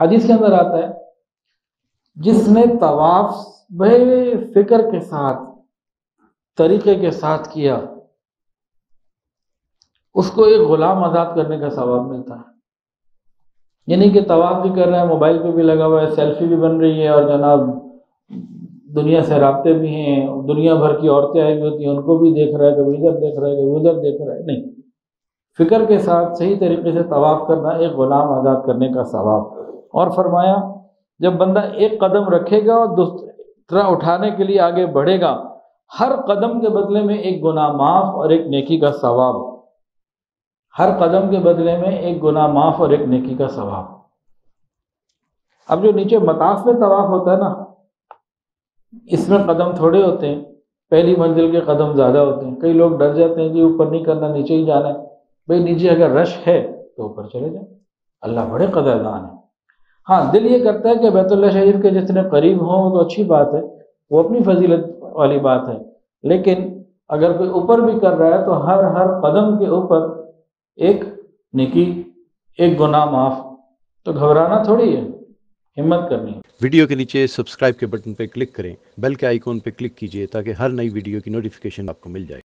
हदीस के अंदर आता है, जिसने तवाफ बड़े फिक्र के साथ, तरीके के साथ किया, उसको एक गुलाम आज़ाद करने का सवाब मिलता है। यानी कि तवाफ भी कर रहा है, मोबाइल पे भी लगा हुआ है, सेल्फी भी बन रही है और जनाब दुनिया से रबते भी हैं, दुनिया भर की औरतें आई हुई होती हैं, उनको भी देख रहा है, कभी इधर देख रहा है, कभी उधर देख रहा है। नहीं, फिक्र के साथ सही तरीके से तवाफ करना एक गुलाम आज़ाद करने का सवाब। और फरमाया, जब बंदा एक कदम रखेगा और दूसरा उठाने के लिए आगे बढ़ेगा, हर कदम के बदले में एक गुनाह माफ़ और एक नेकी का सवाब। हर कदम के बदले में एक गुनाह माफ़ और एक नेकी का सवाब। अब जो नीचे मताफ में तवाफ होता है ना, इसमें कदम थोड़े होते हैं, पहली मंजिल के कदम ज़्यादा होते हैं। कई लोग डर जाते हैं कि ऊपर नहीं करना, नीचे ही जाना है। भाई नीचे अगर रश है तो ऊपर चले जाए, अल्लाह बड़े कदरदान है। हाँ, दिल ये करता है कि बैतुल्लाह शरीफ के जितने करीब हों तो अच्छी बात है, वो अपनी फजीलत वाली बात है, लेकिन अगर कोई ऊपर भी कर रहा है तो हर कदम के ऊपर एक नेकी, एक गुनाह माफ़। तो घबराना थोड़ी है, हिम्मत करनी है। वीडियो के नीचे सब्सक्राइब के बटन पर क्लिक करें, बेल के आइकॉन पर क्लिक कीजिए ताकि हर नई वीडियो की नोटिफिकेशन आपको मिल जाए।